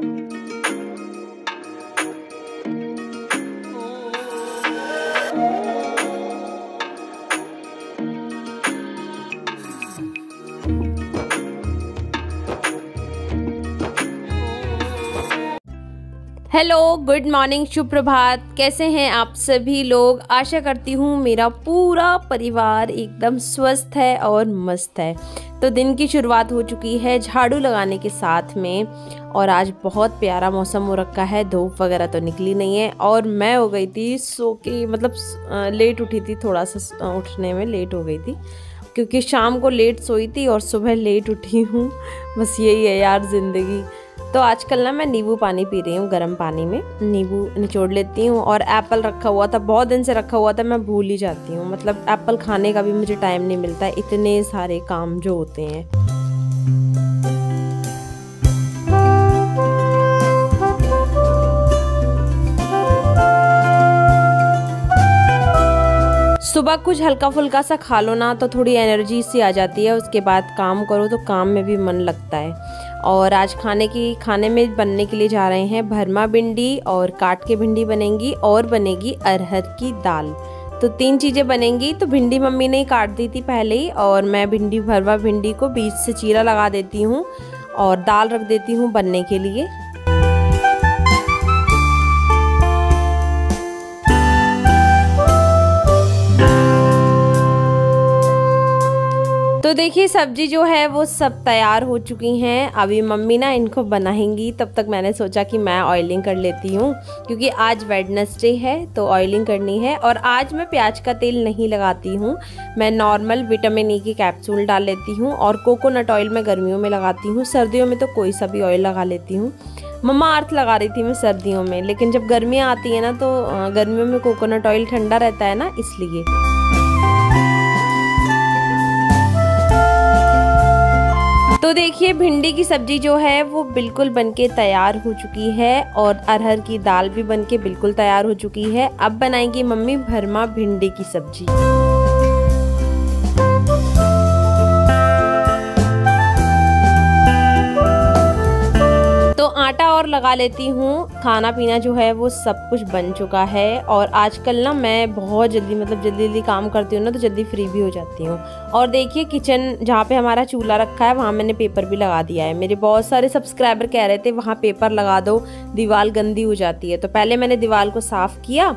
Hello, good morning, सुप्रभात। कैसे हैं आप सभी लोग? आशा करती हूँ मेरा पूरा परिवार एकदम स्वस्थ है और मस्त है। तो दिन की शुरुआत हो चुकी है झाड़ू लगाने के साथ में, और आज बहुत प्यारा मौसम हो रखा है, धूप वगैरह तो निकली नहीं है। और मैं हो गई थी सो के, मतलब लेट उठी थी, थोड़ा सा उठने में लेट हो गई थी क्योंकि शाम को लेट सोई थी और सुबह लेट उठी हूँ। बस यही है यार ज़िंदगी। तो आजकल ना मैं नींबू पानी पी रही हूँ, गर्म पानी में नींबू निचोड़ लेती हूँ। और एप्पल रखा हुआ था, बहुत दिन से रखा हुआ था, मैं भूल ही जाती हूँ। मतलब एप्पल खाने का भी मुझे टाइम नहीं मिलता, इतने सारे काम जो होते हैं। सुबह कुछ हल्का फुल्का सा खा लो ना तो थोड़ी एनर्जी सी आ जाती है, उसके बाद काम करो तो काम में भी मन लगता है। और आज खाने में बनने के लिए जा रहे हैं भरमा भिंडी और काट के भिंडी बनेंगी, और बनेगी अरहर की दाल। तो तीन चीज़ें बनेंगी। तो भिंडी मम्मी ने काट दी थी पहले ही, और मैं भरमा भिंडी को बीच से चीरा लगा देती हूँ और दाल रख देती हूँ बनने के लिए। तो देखिए सब्जी जो है वो सब तैयार हो चुकी हैं। अभी मम्मी ना इनको बनाएंगी, तब तक मैंने सोचा कि मैं ऑयलिंग कर लेती हूँ क्योंकि आज वेडनेसडे है तो ऑयलिंग करनी है। और आज मैं प्याज का तेल नहीं लगाती हूँ, मैं नॉर्मल विटामिन ई के कैप्सूल डाल लेती हूँ। और कोकोनट ऑयल मैं गर्मियों में लगाती हूँ, सर्दियों में तो कोई सा भी ऑयल लगा लेती हूँ। ममा अर्थ लगा रही थी मैं सर्दियों में, लेकिन जब गर्मियाँ आती है ना तो गर्मियों में कोकोनट ऑयल ठंडा रहता है ना, इसलिए। तो देखिए भिंडी की सब्जी जो है वो बिल्कुल बनके तैयार हो चुकी है, और अरहर की दाल भी बनके बिल्कुल तैयार हो चुकी है। अब बनाएंगी मम्मी भरमा भिंडी की सब्जी। तो आटा और लगा लेती हूँ। खाना पीना जो है वो सब कुछ बन चुका है। और आजकल ना मैं बहुत जल्दी, मतलब जल्दी काम करती हूँ ना तो जल्दी फ्री भी हो जाती हूँ। और देखिए किचन जहाँ पे हमारा चूल्हा रखा है वहाँ मैंने पेपर भी लगा दिया है। मेरे बहुत सारे सब्सक्राइबर कह रहे थे वहाँ पेपर लगा दो, दीवार गंदी हो जाती है। तो पहले मैंने दीवार को साफ़ किया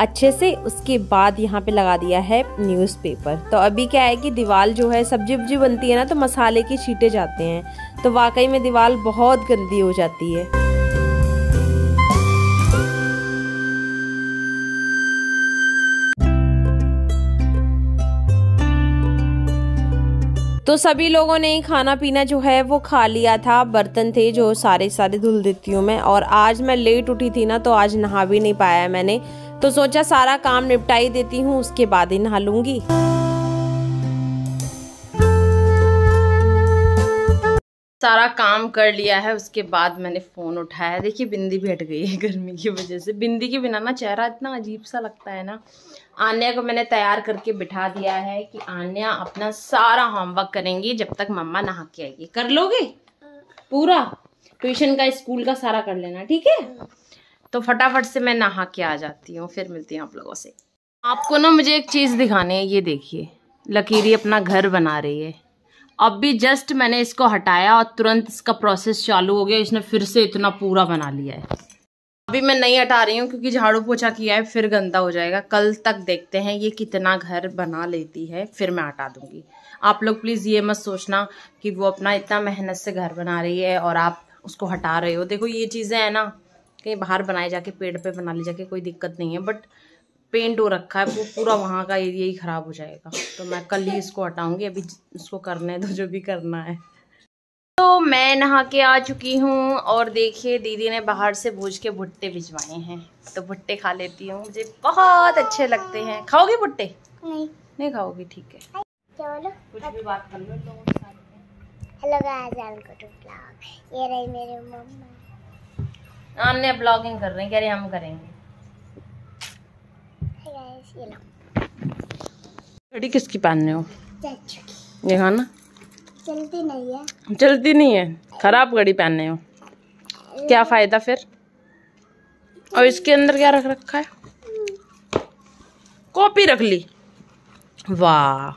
अच्छे से, उसके बाद यहाँ पे लगा दिया है न्यूज़पेपर। तो अभी क्या है कि दीवार जो है, सब्जी वब्जी बनती है ना तो मसाले की छींटे जाते हैं, तो वाकई में दीवार बहुत गंदी हो जाती है। तो सभी लोगों ने खाना पीना जो है वो खा लिया था। बर्तन थे जो सारे धुल देती हूँ मैं। और आज मैं लेट उठी थी ना तो आज नहा भी नहीं पाया मैंने, तो सोचा सारा काम निपटा ही देती हूँ, उसके बाद ही नहा लूँगी। सारा काम कर लिया है, उसके बाद मैंने फ़ोन उठाया। देखिए बिंदी भी हट गई है गर्मी की वजह से। बिंदी के बिना ना चेहरा इतना अजीब सा लगता है ना। आन्या को मैंने तैयार करके बिठा दिया है कि आन्या अपना सारा होमवर्क करेंगी जब तक मम्मा नहा के आएगी। कर लोगे पूरा? ट्यूशन का, स्कूल का सारा कर लेना, ठीक है? तो फटाफट से मैं नहा के आ जाती हूँ, फिर मिलती हूँ आप लोगों से। आपको ना मुझे एक चीज़ दिखानी है। ये देखिए लकीरी अपना घर बना रही है। अब भी जस्ट मैंने इसको हटाया और तुरंत इसका प्रोसेस चालू हो गया, इसने फिर से इतना पूरा बना लिया है। अभी मैं नहीं हटा रही हूँ क्योंकि झाड़ू पोछा किया है, फिर गंदा हो जाएगा। कल तक देखते हैं ये कितना घर बना लेती है, फिर मैं हटा दूँगी। आप लोग प्लीज़ ये मत सोचना कि वो अपना इतना मेहनत से घर बना रही है और आप उसको हटा रहे हो। देखो ये चीज़ें हैं ना, कहीं बाहर बनाए जाके, पेड़ पे बना ले जाके, कोई दिक्कत नहीं है, बट पेंट हो रखा है वो पूरा, वहाँ का एरिया ही ख़राब हो जाएगा। तो मैं कल ही इसको हटाऊंगी, अभी इसको करना है तो जो भी करना है। तो मैं नहा के आ चुकी हूँ, और देखिए दीदी ने बाहर से भूज के भुट्टे भिजवाए हैं, तो भुट्टे खा लेती हूँ, मुझे बहुत अच्छे लगते हैं। खाओगी भुट्टे? नहीं खाओगी, ठीक है। कुछ भी बात कर लो लोगों के साथ में। हेलो गाइस, ये रही मेरे मम्मा। आन्या ब्लॉगिंग कर रहे हैं, कह रहे हम करेंगे। घड़ी किसकी पहनने हो? देखा ना, चलती नहीं है, खराब घड़ी पहनने हो। क्या फ़ायदा फिर। और इसके अंदर क्या रख रखा है, कॉपी रख ली। वाह,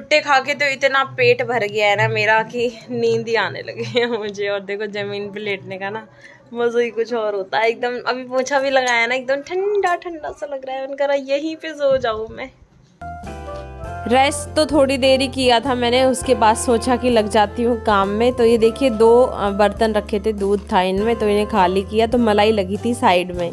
भुट्टे खा के तो इतना पेट भर गया है ना मेरा कि नींद ही आने लगी है मुझे। और देखो ज़मीन पे लेटने का ना मज़ा ही कुछ और होता है एकदम। अभी पोछा भी लगाया ना, एकदम ठंडा ठंडा सा लग रहा है। मैंने कहा यहीं पे सो जाऊँ मैं। रेस्ट तो थोड़ी देर ही किया था मैंने, उसके बाद सोचा कि लग जाती हूँ काम में। तो ये देखिए 2 बर्तन रखे थे, दूध था इनमें, तो इन्हें खाली किया। तो मलाई लगी थी साइड में।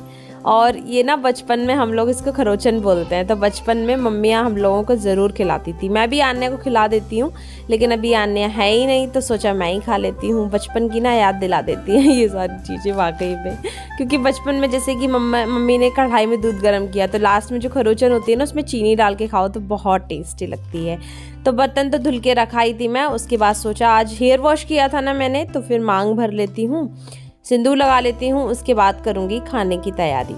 और ये ना बचपन में हम लोग इसको खरोचन बोलते हैं। तो बचपन में मम्मियाँ हम लोगों को ज़रूर खिलाती थी। मैं भी आन्या को खिला देती हूँ, लेकिन अभी आन्या है ही नहीं तो सोचा मैं ही खा लेती हूँ। बचपन की ना याद दिला देती हैं ये सारी चीज़ें वाकई में। क्योंकि बचपन में जैसे कि मम्मी ने कढ़ाई में दूध गर्म किया तो लास्ट में जो खरोचन होती है ना उसमें चीनी डाल के खाओ तो बहुत टेस्टी लगती है। तो बर्तन तो धुल के रखा ही थी मैं। उसके बाद सोचा आज हेयर वॉश किया था ना मैंने, तो फिर मांग भर लेती हूँ, सिंदूर लगा लेती हूँ, उसके बाद करूँगी खाने की तैयारी।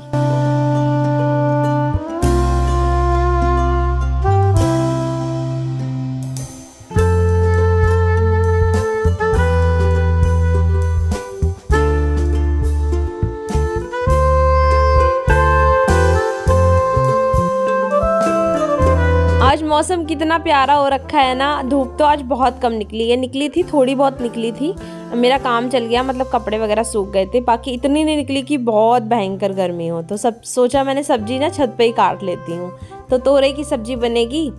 आज मौसम कितना प्यारा हो रखा है ना। धूप तो आज बहुत कम निकली है, निकली थी थोड़ी बहुत निकली थी। मेरा काम चल गया, मतलब कपड़े वगैरह सूख गए थे, बाकी इतनी नहीं निकली कि बहुत भयंकर गर्मी हो। तो सब सोचा मैंने सब्जी ना छत पे ही काट लेती हूँ। तो तोरई की सब्जी बनेगी,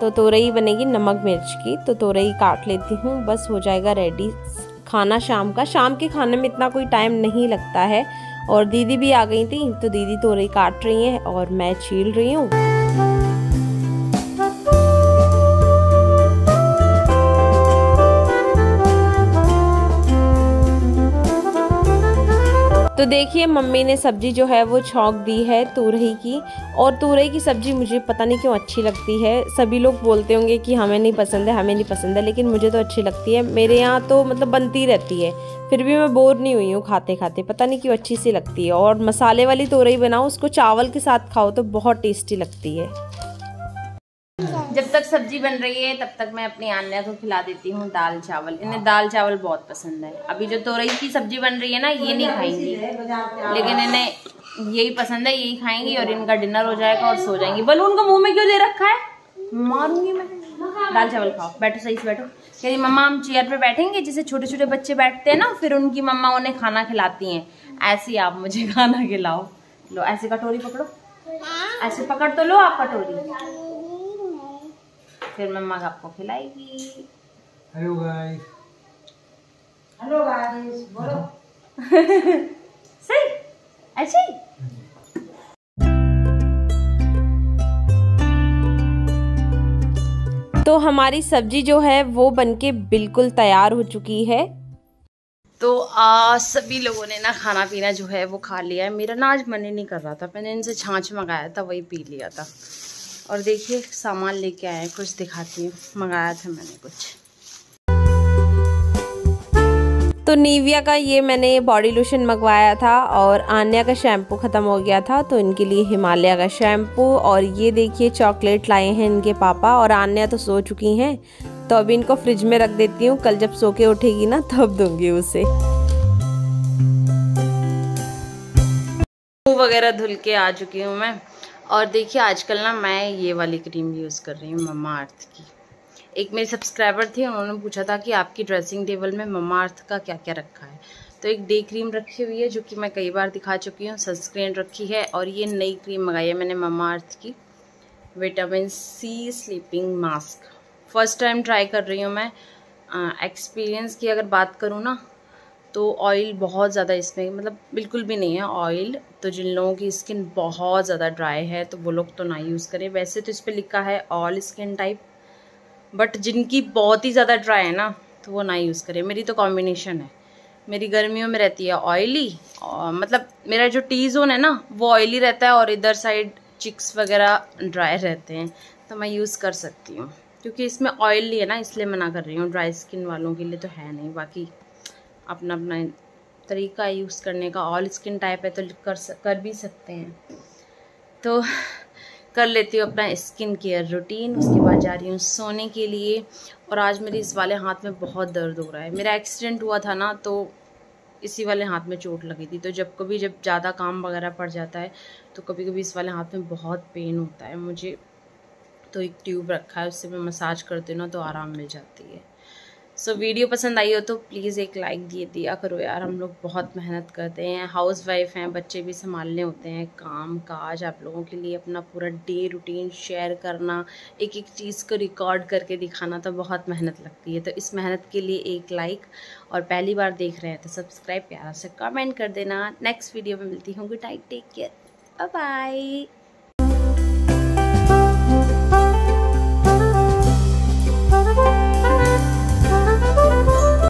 तो तोरई बनेगी नमक मिर्च की। तो तोरई काट लेती हूँ, बस हो जाएगा रेडी खाना शाम का। शाम के खाने में इतना कोई टाइम नहीं लगता है। और दीदी भी आ गई थी, तो दीदी तोरई काट रही हैं और मैं छील रही हूँ। तो देखिए मम्मी ने सब्जी जो है वो छौंक दी है तोरई की। और तोरई की सब्ज़ी मुझे पता नहीं क्यों अच्छी लगती है। सभी लोग बोलते होंगे कि हमें नहीं पसंद है, हमें नहीं पसंद है, लेकिन मुझे तो अच्छी लगती है। मेरे यहाँ तो मतलब बनती रहती है, फिर भी मैं बोर नहीं हुई हूँ खाते खाते, पता नहीं क्यों अच्छी सी लगती है। और मसाले वाली तोरई बनाओ, उसको चावल के साथ खाओ तो बहुत टेस्टी लगती है। जब तक सब्जी बन रही है तब तक मैं अपनी आन्या को खिला देती हूँ दाल चावल। इन्हें दाल चावल बहुत पसंद है। अभी जो तोरई की सब्जी बन रही है ना ये नहीं खाएंगी, लेकिन इन्हें यही पसंद है, यही खाएंगी। और इनका डिनर हो जाएगा और सो जाएंगी। बलून को मुंह में क्यों दे रखा है, मारूंगी मैं। दाल चावल खाओ, बैठो सही से बैठो। कह रही मम्मा हम चेयर पे बैठेंगे, जैसे छोटे छोटे बच्चे बैठते हैं ना, फिर उनकी मम्मा उन्हें खाना खिलाती है, ऐसे ही आप मुझे खाना खिलाओ। लो ऐसे कटोरी पकड़ो, ऐसे पकड़ तो लो आप कटोरी, फिर मम्मा आपको खिलाएगी। हेलो गाइस, हेलो गाइस बोलो। सही अच्छी। तो हमारी सब्जी जो है वो बनके बिल्कुल तैयार हो चुकी है। तो सभी लोगों ने ना खाना पीना जो है वो खा लिया है। मेरा ना आज मन ही नहीं कर रहा था, मैंने इनसे छाछ मंगाया था वही पी लिया था। और देखिए सामान लेके आए, कुछ दिखाती हूँ, मंगाया था मैंने कुछ। तो नीविया का ये मैंने बॉडी लोशन मंगवाया था और आन्या का शैम्पू ख़त्म हो गया था तो इनके लिए हिमालय का शैम्पू। और ये देखिए चॉकलेट लाए हैं इनके पापा। और आन्या तो सो चुकी हैं, तो अभी इनको फ्रिज में रख देती हूँ, कल जब सो के उठेगी ना तब दूंगी उसे। वगैरह धुल के आ चुकी हूँ मैं। और देखिए आजकल ना मैं ये वाली क्रीम यूज़ कर रही हूँ ममा अर्थ की। एक मेरे सब्सक्राइबर थे, उन्होंने पूछा था कि आपकी ड्रेसिंग टेबल में ममा अर्थ का क्या क्या रखा है। तो एक डे क्रीम रखी हुई है जो कि मैं कई बार दिखा चुकी हूँ, सनस्क्रीन रखी है, और ये नई क्रीम मंगाई है मैंने ममा अर्थ की, vitamin C sleeping mask. First time try कर रही हूँ मैं। एक्सपीरियंस की अगर बात करूँ ना तो ऑयल बहुत ज़्यादा इसमें मतलब बिल्कुल भी नहीं है ऑयल। तो जिन लोगों की स्किन बहुत ज़्यादा ड्राई है तो वो लोग तो ना यूज़ करें। वैसे तो इस पर लिखा है ऑल स्किन टाइप, बट जिनकी बहुत ही ज़्यादा ड्राई है ना तो वो ना यूज़ करें। मेरी तो कॉम्बिनेशन है, मेरी गर्मियों में रहती है ऑयली, मतलब मेरा जो टी जोन है ना वो ऑयली रहता है और इधर साइड चिक्स वगैरह ड्राई रहते हैं, तो मैं यूज़ कर सकती हूँ। क्योंकि इसमें ऑयल नहीं है ना इसलिए मना कर रही हूँ, ड्राई स्किन वालों के लिए तो है नहीं। बाकी अपना अपना तरीका यूज़ करने का, ऑल स्किन टाइप है तो कर भी सकते हैं। तो कर लेती हूँ अपना स्किन केयर रूटीन, उसके बाद जा रही हूँ सोने के लिए। और आज मेरे इस वाले हाथ में बहुत दर्द हो रहा है, मेरा एक्सीडेंट हुआ था ना तो इसी वाले हाथ में चोट लगी थी। तो जब ज़्यादा काम वगैरह पड़ जाता है तो कभी कभी इस वाले हाथ में बहुत पेन होता है मुझे। तो एक ट्यूब रखा है, उससे मैं मसाज करती हूँ ना तो आराम मिल जाती है। सो वीडियो पसंद आई हो तो प्लीज़ एक लाइक दिया करो यार, हम लोग बहुत मेहनत करते हैं, हाउस वाइफ हैं, बच्चे भी संभालने होते हैं, काम काज आप लोगों के लिए अपना पूरा डे रूटीन शेयर करना, एक एक चीज़ को रिकॉर्ड करके दिखाना, तो बहुत मेहनत लगती है। तो इस मेहनत के लिए एक लाइक, और पहली बार देख रहे हैं तो सब्सक्राइब प्यारा से कमेंट कर देना। नेक्स्ट वीडियो में मिलती हूँ, good night, take care, bye.